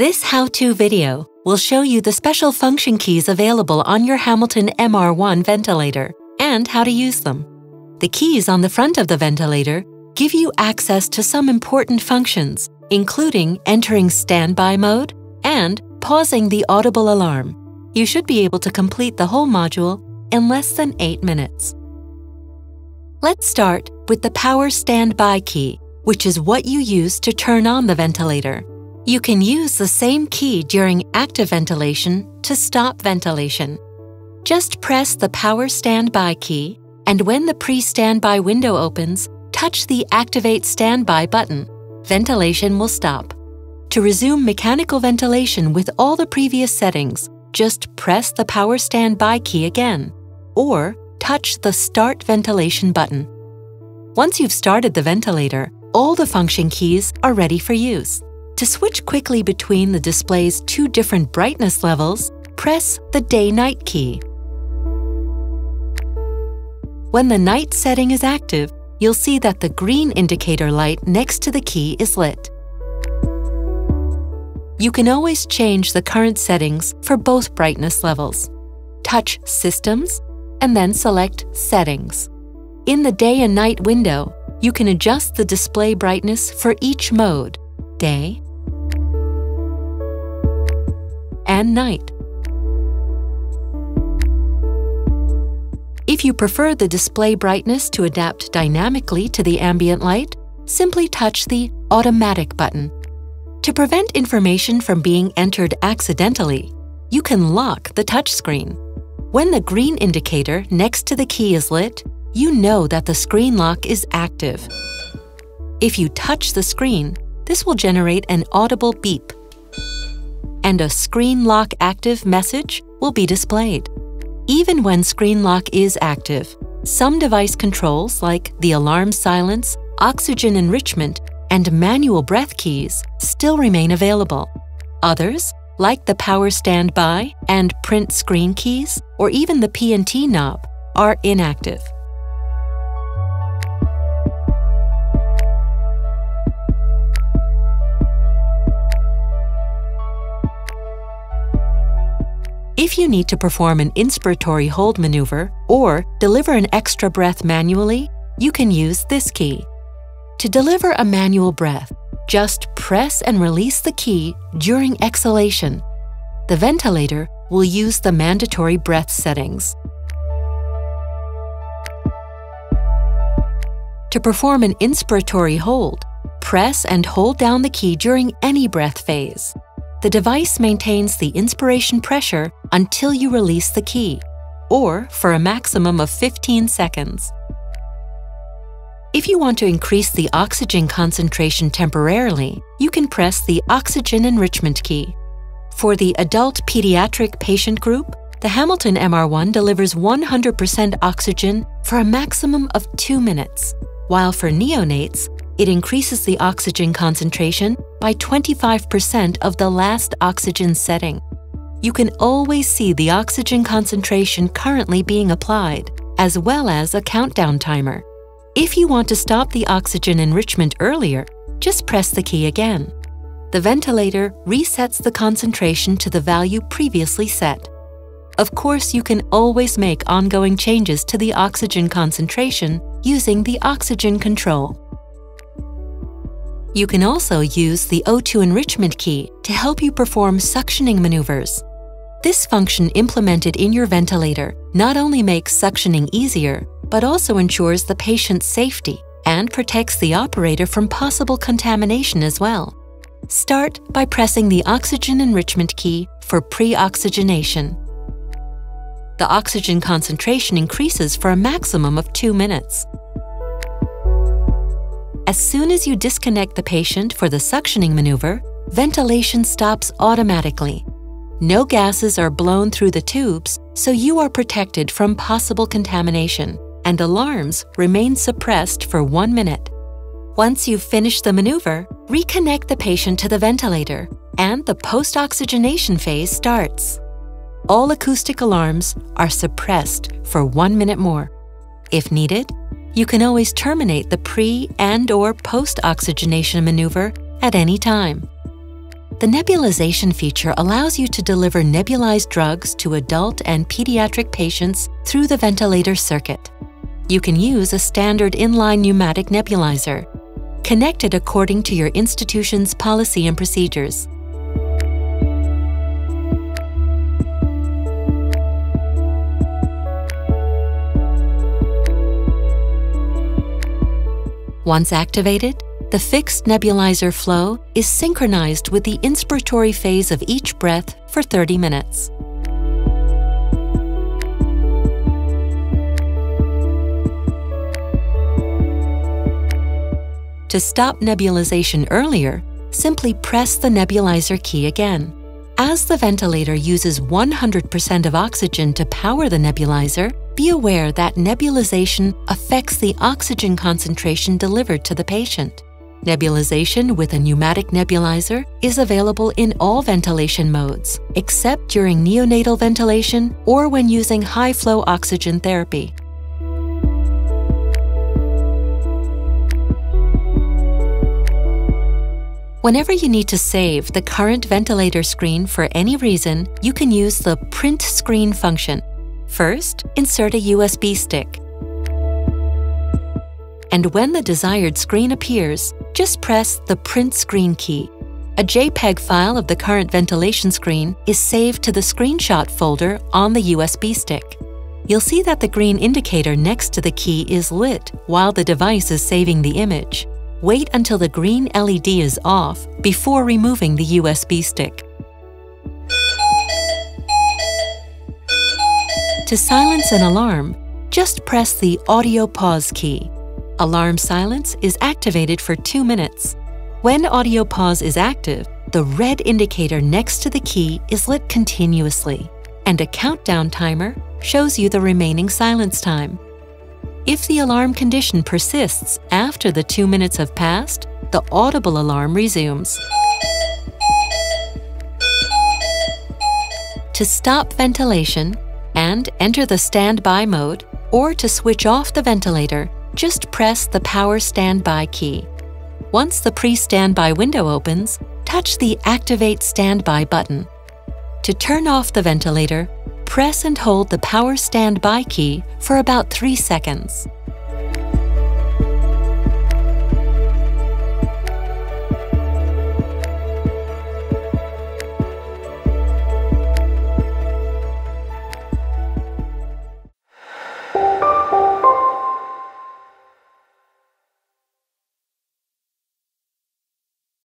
This how-to video will show you the special function keys available on your Hamilton MR1 ventilator and how to use them. The keys on the front of the ventilator give you access to some important functions, including entering standby mode and pausing the audible alarm. You should be able to complete the whole module in less than 8 minutes. Let's start with the power standby key, which is what you use to turn on the ventilator. You can use the same key during active ventilation to stop ventilation. Just press the power standby key, and when the pre-standby window opens, touch the activate standby button. Ventilation will stop. To resume mechanical ventilation with all the previous settings, just press the power standby key again, or touch the start ventilation button. Once you've started the ventilator, all the function keys are ready for use. To switch quickly between the display's two different brightness levels, press the day-night key. When the night setting is active, you'll see that the green indicator light next to the key is lit. You can always change the current settings for both brightness levels. Touch Systems and then select Settings. In the Day and Night window, you can adjust the display brightness for each mode, Day and Night. If you prefer the display brightness to adapt dynamically to the ambient light, simply touch the Automatic button. To prevent information from being entered accidentally, you can lock the touchscreen. When the green indicator next to the key is lit, you know that the screen lock is active. If you touch the screen, this will generate an audible beep, and a Screen Lock Active message will be displayed. Even when screen lock is active, some device controls like the alarm silence, oxygen enrichment, and manual breath keys still remain available. Others, like the power standby and print screen keys, or even the PNT knob, are inactive. If you need to perform an inspiratory hold maneuver or deliver an extra breath manually, you can use this key. To deliver a manual breath, just press and release the key during exhalation. The ventilator will use the mandatory breath settings. To perform an inspiratory hold, press and hold down the key during any breath phase. The device maintains the inspiration pressure until you release the key, or for a maximum of 15 seconds. If you want to increase the oxygen concentration temporarily, you can press the oxygen enrichment key. For the adult pediatric patient group, the Hamilton MR1 delivers 100% oxygen for a maximum of 2 minutes, while for neonates, it increases the oxygen concentration by 25% of the last oxygen setting. You can always see the oxygen concentration currently being applied, as well as a countdown timer. If you want to stop the oxygen enrichment earlier, just press the key again. The ventilator resets the concentration to the value previously set. Of course, you can always make ongoing changes to the oxygen concentration using the oxygen control. You can also use the O2 enrichment key to help you perform suctioning maneuvers. This function implemented in your ventilator not only makes suctioning easier, but also ensures the patient's safety and protects the operator from possible contamination as well. Start by pressing the oxygen enrichment key for pre-oxygenation. The oxygen concentration increases for a maximum of 2 minutes. As soon as you disconnect the patient for the suctioning maneuver, ventilation stops automatically. No gases are blown through the tubes, so you are protected from possible contamination, and alarms remain suppressed for 1 minute. Once you've finished the maneuver, reconnect the patient to the ventilator, and the post-oxygenation phase starts. All acoustic alarms are suppressed for 1 minute more. If needed, you can always terminate the pre- and/or post-oxygenation maneuver at any time. The nebulization feature allows you to deliver nebulized drugs to adult and pediatric patients through the ventilator circuit. You can use a standard inline pneumatic nebulizer, connected according to your institution's policy and procedures. Once activated, the fixed nebulizer flow is synchronized with the inspiratory phase of each breath for 30 minutes. To stop nebulization earlier, simply press the nebulizer key again. As the ventilator uses 100% of oxygen to power the nebulizer, be aware that nebulization affects the oxygen concentration delivered to the patient. Nebulization with a pneumatic nebulizer is available in all ventilation modes, except during neonatal ventilation or when using high-flow oxygen therapy. Whenever you need to save the current ventilator screen for any reason, you can use the Print Screen function. First, insert a USB stick. And when the desired screen appears, just press the Print Screen key. A JPEG file of the current ventilation screen is saved to the screenshot folder on the USB stick. You'll see that the green indicator next to the key is lit while the device is saving the image. Wait until the green LED is off before removing the USB stick. To silence an alarm, just press the Audio Pause key. Alarm silence is activated for 2 minutes. When Audio Pause is active, the red indicator next to the key is lit continuously, and a countdown timer shows you the remaining silence time. If the alarm condition persists after the 2 minutes have passed, the audible alarm resumes. To stop ventilation, and enter the standby mode, or to switch off the ventilator, just press the power standby key. Once the pre-standby window opens, touch the Activate Standby button. To turn off the ventilator, press and hold the power standby key for about 3 seconds.